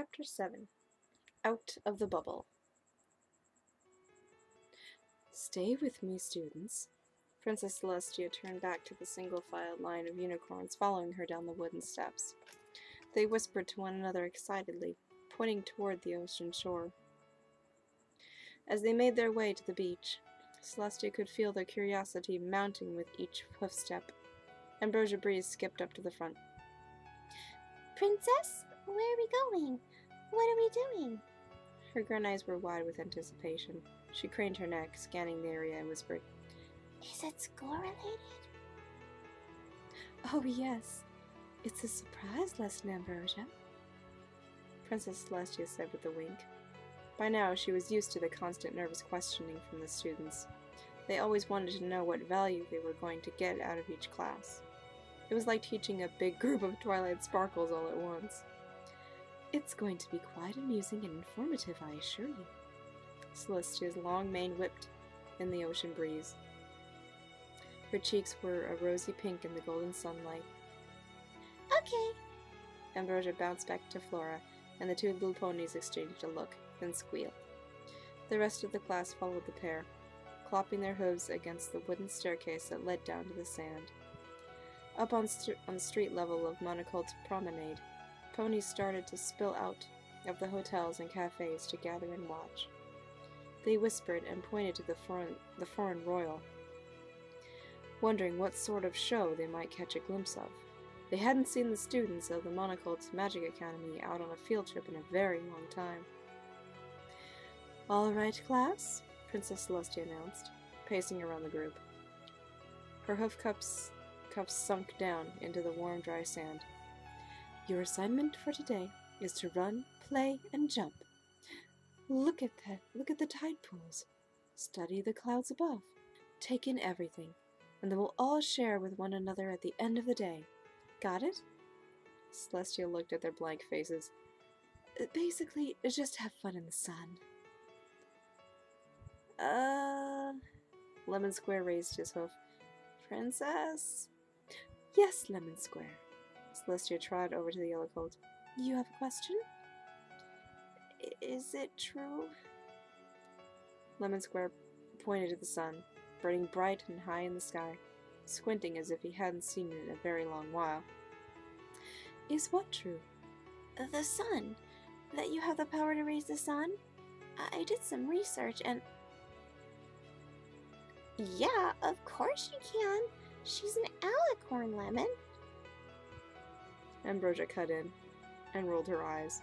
Chapter 7. Out of the Bubble. Stay with me, students. Princess Celestia turned back to the single-filed line of unicorns following her down the wooden steps. They whispered to one another excitedly, pointing toward the ocean shore. As they made their way to the beach, Celestia could feel their curiosity mounting with each hoofstep. Ambrosia Breeze skipped up to the front. "Princess, where are we going? What are we doing?" Her grand eyes were wide with anticipation. She craned her neck, scanning the area, and whispered, "Is it school-related?" "Oh, yes. It's a surprise lesson, Ambrosia," Princess Celestia said with a wink. By now, she was used to the constant nervous questioning from the students. They always wanted to know what value they were going to get out of each class. It was like teaching a big group of Twilight Sparkles all at once. "It's going to be quite amusing and informative, I assure you." Celestia's long mane whipped in the ocean breeze. Her cheeks were a rosy pink in the golden sunlight. "Okay." Ambrosia bounced back to Flora, and the two little ponies exchanged a look, then squealed. The rest of the class followed the pair, clopping their hooves against the wooden staircase that led down to the sand. Up on the street level of Monocult's Promenade, ponies started to spill out of the hotels and cafes to gather and watch. They whispered and pointed to the foreign royal, wondering what sort of show they might catch a glimpse of. They hadn't seen the students of the Monocult's Magic Academy out on a field trip in a very long time. "All right, class," Princess Celestia announced, pacing around the group. Her hoof-cuffs sunk down into the warm, dry sand. "Your assignment for today is to run, play, and jump. Look at that. Look at the tide pools. Study the clouds above. Take in everything, and then we'll all share with one another at the end of the day. Got it?" Celestia looked at their blank faces. "Basically, just have fun in the sun." Lemon Square raised his hoof. "Princess?" "Yes, Lemon Square." Celestia trod over to the yellow coat. "You have a question?" "Is it true?" Lemon Square pointed at the sun, burning bright and high in the sky, squinting as if he hadn't seen it in a very long while. "Is what true?" "The sun. That you have the power to raise the sun? I did some research and—" "Yeah, of course you can. She's an alicorn, Lemon." Ambrosia cut in and rolled her eyes.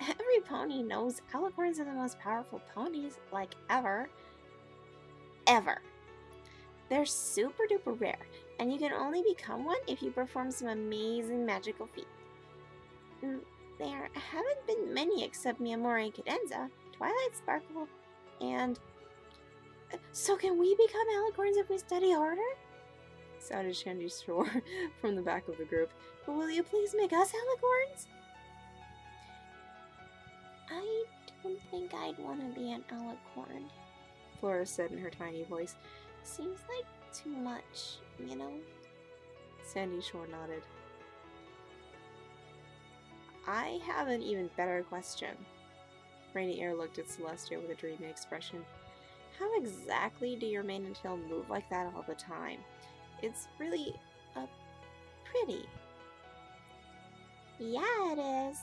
"Every pony knows alicorns are the most powerful ponies, like ever. They're super duper rare, and you can only become one if you perform some amazing magical feat. There haven't been many except Miyamori Cadenza, Twilight Sparkle, and—" "So can we become alicorns if we study harder?" sounded Sandy Shore from the back of the group. "Will you please make us alicorns?" "I don't think I'd want to be an alicorn," Flora said in her tiny voice. "Seems like too much, you know?" Sandy Shore nodded. "I have an even better question." Rainy Air looked at Celestia with a dreamy expression. "How exactly do your mane and tail move like that all the time? It's really, pretty." "Yeah, it is."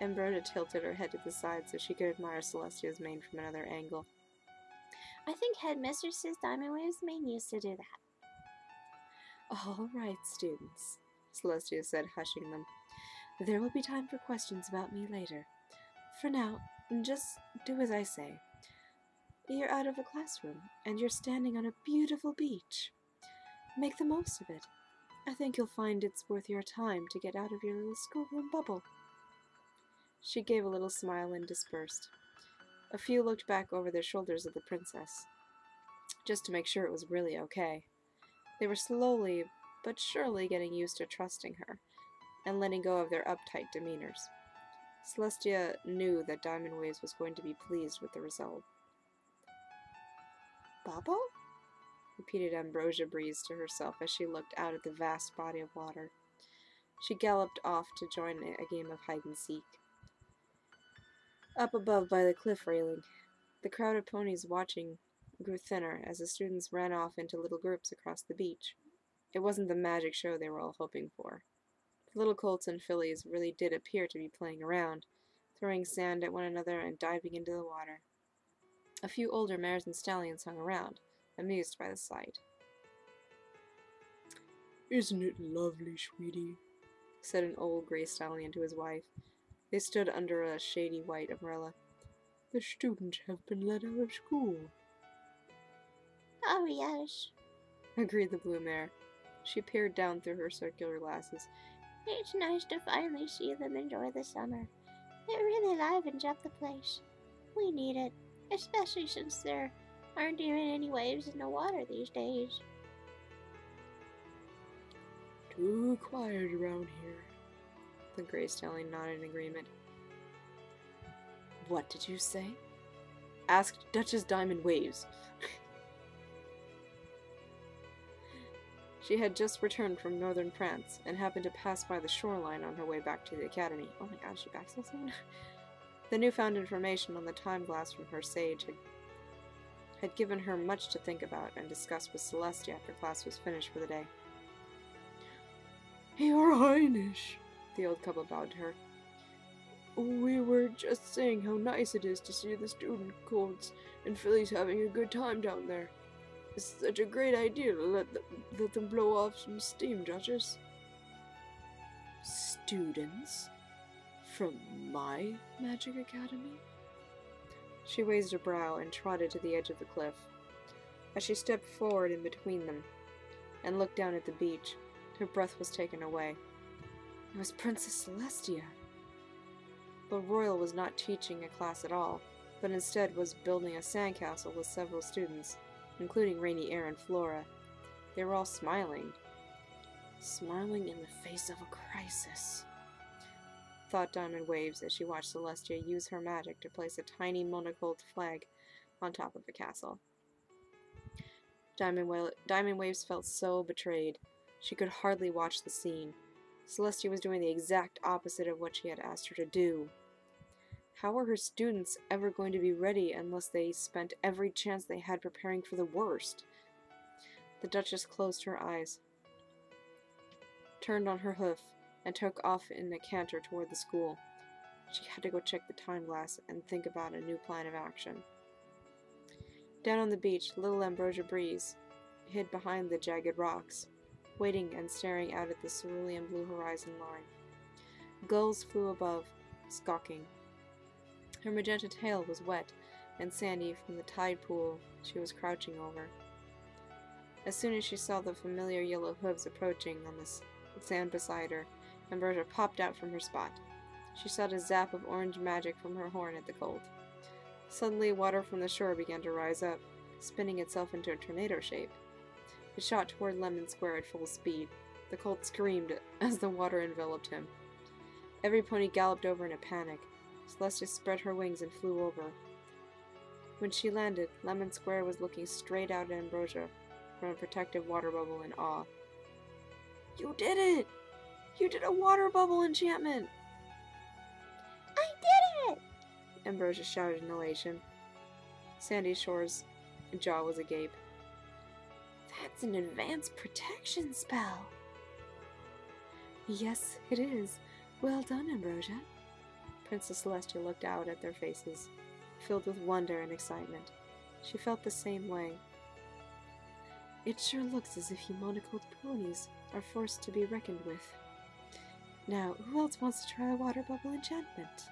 Ambrosia tilted her head to the side so she could admire Celestia's mane from another angle. "I think Headmistress's Diamond Waves mane used to do that." "All right, students," Celestia said, hushing them. "There will be time for questions about me later. For now, just do as I say. You're out of a classroom, and you're standing on a beautiful beach. Make the most of it. I think you'll find it's worth your time to get out of your little schoolroom bubble." She gave a little smile and dispersed. A few looked back over their shoulders at the princess, just to make sure it was really okay. They were slowly but surely getting used to trusting her, and letting go of their uptight demeanors. Celestia knew that Diamond Waves was going to be pleased with the result. "Bubble?" repeated Ambrosia Breeze to herself as she looked out at the vast body of water. She galloped off to join a game of hide-and-seek. Up above by the cliff railing, the crowd of ponies watching grew thinner as the students ran off into little groups across the beach. It wasn't the magic show they were all hoping for. The little colts and fillies really did appear to be playing around, throwing sand at one another and diving into the water. A few older mares and stallions hung around, amused by the sight. "Isn't it lovely, sweetie?" said an old gray stallion to his wife. They stood under a shady white umbrella. "The students have been let out of school." "Oh, yes," agreed the blue mare. She peered down through her circular glasses. "It's nice to finally see them enjoy the summer. It really livens up the place. We need it, especially since there aren't even any waves in the water these days." "Too quiet around here." The gray stallion nodded in agreement. "What did you say?" asked Duchess Diamond Waves. She had just returned from northern France and happened to pass by the shoreline on her way back to the academy. Oh my god, she backslapped someone? The newfound information on the time glass from her sage had given her much to think about and discuss with Celestia after class was finished for the day. "Your Highness," the old couple bowed to her. "We were just saying how nice it is to see the student colts and fillies having a good time down there. It's such a great idea to let them blow off some steam, Duchess." "Students? From my magic academy?" She raised her brow and trotted to the edge of the cliff. As she stepped forward in between them and looked down at the beach, her breath was taken away. It was Princess Celestia. But Royal was not teaching a class at all, but instead was building a sandcastle with several students, including Rainy Air and Flora. They were all smiling. Smiling in the face of a crisis, thought Diamond Waves as she watched Celestia use her magic to place a tiny monocled flag on top of a castle. Diamond Waves felt so betrayed. She could hardly watch the scene. Celestia was doing the exact opposite of what she had asked her to do. How were her students ever going to be ready unless they spent every chance they had preparing for the worst? The Duchess closed her eyes, turned on her hoof, and took off in a canter toward the school. She had to go check the time glass and think about a new plan of action. Down on the beach, little Ambrosia Breeze hid behind the jagged rocks, waiting and staring out at the cerulean blue horizon line. Gulls flew above, squawking. Her magenta tail was wet and sandy from the tide pool she was crouching over. As soon as she saw the familiar yellow hooves approaching on the sand beside her, Ambrosia popped out from her spot. She shot a zap of orange magic from her horn at the colt. Suddenly, water from the shore began to rise up, spinning itself into a tornado shape. It shot toward Lemon Square at full speed. The colt screamed as the water enveloped him. Every pony galloped over in a panic. Celestia spread her wings and flew over. When she landed, Lemon Square was looking straight out at Ambrosia from a protective water bubble in awe. "You did it! You did a water bubble enchantment!" "I did it!" Ambrosia shouted in elation. Sandy Shore's jaw was agape. "That's an advanced protection spell." "Yes, it is. Well done, Ambrosia." Princess Celestia looked out at their faces, filled with wonder and excitement. She felt the same way. It sure looks as if you monocled ponies are forced to be reckoned with. Now, who else wants to try a water bubble enchantment?